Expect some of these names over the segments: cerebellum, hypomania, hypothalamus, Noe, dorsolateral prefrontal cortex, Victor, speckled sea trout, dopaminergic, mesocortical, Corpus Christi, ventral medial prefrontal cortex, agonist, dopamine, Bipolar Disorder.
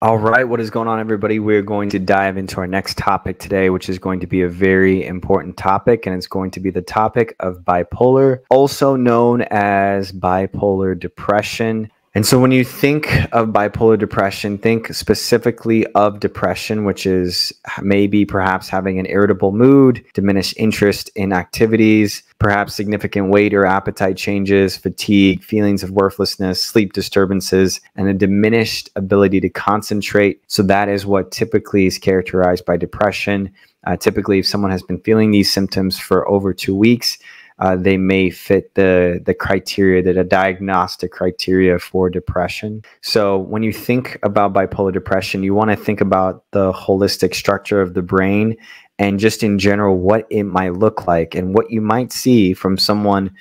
All right, what is going on, everybody? We're going to dive into our next topic today, which is going to be a very important topic, and it's going to be the topic of bipolar, also known as bipolar depression. And so when you think of bipolar depression, think specifically of depression, which is maybe perhaps having an irritable mood, diminished interest in activities, perhaps significant weight or appetite changes, fatigue, feelings of worthlessness, sleep disturbances, and a diminished ability to concentrate. So that is what typically is characterized by depression. Typically, if someone has been feeling these symptoms for over 2 weeks, they may fit the criteria, that a diagnostic criteria for depression. So when you think about bipolar depression, you want to think about the holistic structure of the brain and just in general what it might look like and what you might see from someone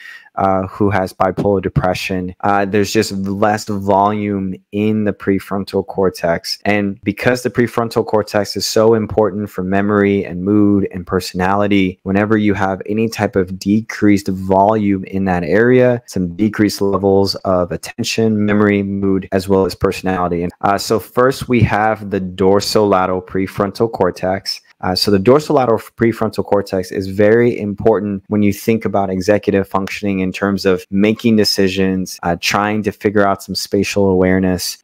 who has bipolar depression. There's just less volume in the prefrontal cortex. And because the prefrontal cortex is so important for memory and mood and personality, whenever you have any type of decreased volume in that area, some decreased levels of attention, memory, mood, as well as personality. And so first we have the dorsolateral prefrontal cortex. So the dorsolateral prefrontal cortex is very important when you think about executive functioning in terms of making decisions, trying to figure out some spatial awareness.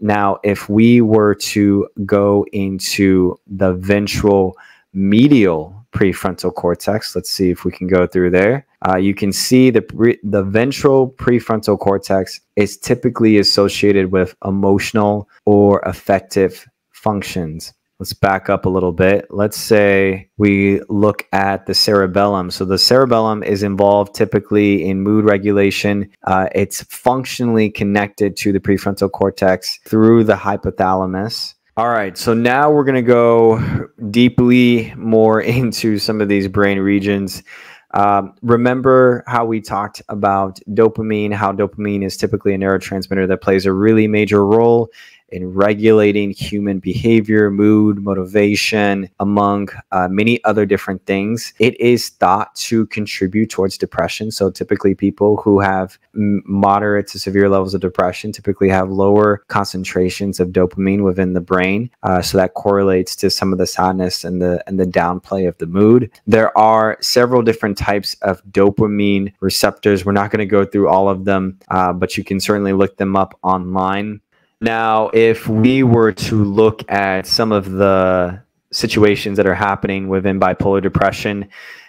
Now, if we were to go into the ventral medial prefrontal cortex, let's see if we can go through there. You can see the ventral prefrontal cortex is typically associated with emotional or affective functions. Let's back up a little bit. Let's say we look at the cerebellum. So the cerebellum is involved typically in mood regulation. It's functionally connected to the prefrontal cortex through the hypothalamus. All right, so now we're gonna go deeply more into some of these brain regions. Remember how we talked about dopamine, how dopamine is typically a neurotransmitter that plays a really major role in regulating human behavior, mood, motivation, among many other different things. It is thought to contribute towards depression. So typically people who have moderate to severe levels of depression typically have lower concentrations of dopamine within the brain. So that correlates to some of the sadness and the downplay of the mood. There are several different types of dopamine receptors. We're not gonna go through all of them, but you can certainly look them up online. Now, if we were to look at some of the situations that are happening within bipolar depression,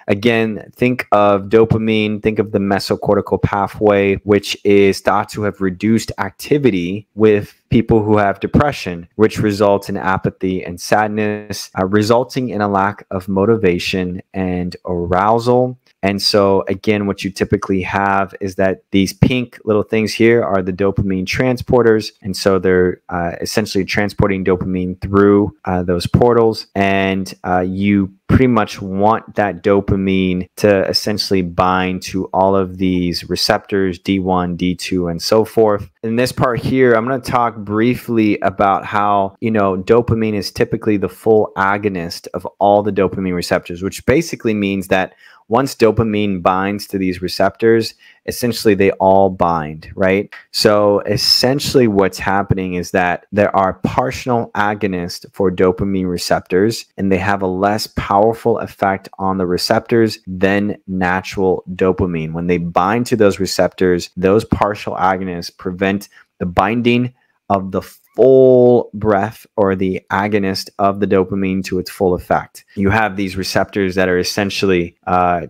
again, think of dopamine, think of the mesocortical pathway, which is thought to have reduced activity with people who have depression, which results in apathy and sadness, resulting in a lack of motivation and arousal. And so again, what you typically have is that these pink little things here are the dopamine transporters. And so they're essentially transporting dopamine through those portals. And you pretty much want that dopamine to essentially bind to all of these receptors, D1, D2, and so forth. In this part here, I'm going to talk briefly about how, you know, dopamine is typically the full agonist of all the dopamine receptors, which basically means that once dopamine binds to these receptors, essentially they all bind, right? So essentially what's happening is that there are partial agonists for dopamine receptors, and they have a less powerful effect on the receptors than natural dopamine. When they bind to those receptors, those partial agonists prevent the binding of the full breadth or the agonist of the dopamine to its full effect. You have these receptors that are essentially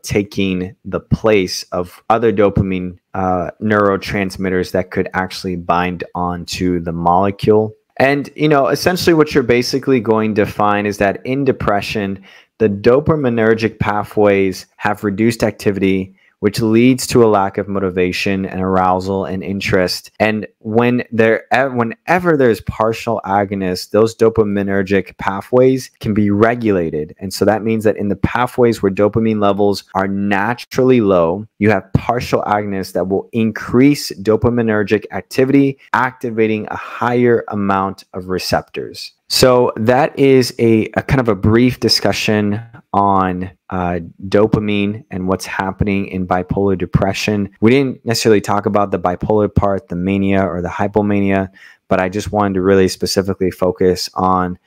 taking the place of other dopamine neurotransmitters that could actually bind onto the molecule. And, you know, essentially what you're basically going to find is that in depression, the dopaminergic pathways have reduced activity, which leads to a lack of motivation and arousal and interest. And whenever there's partial agonists, those dopaminergic pathways can be regulated. And so that means that in the pathways where dopamine levels are naturally low, you have partial agonists that will increase dopaminergic activity, activating a higher amount of receptors. So that is a kind of a brief discussion on dopamine and what's happening in bipolar depression. We didn't necessarily talk about the bipolar part, the mania or the hypomania, but I just wanted to really specifically focus on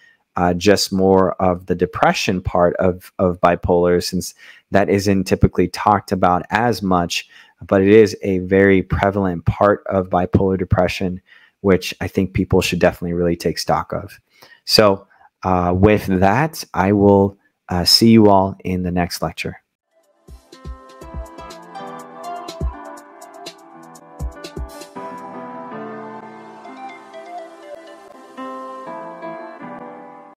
just more of the depression part of bipolar, since that isn't typically talked about as much, but it is a very prevalent part of bipolar depression, which I think people should definitely really take stock of. So with that, I will see you all in the next lecture.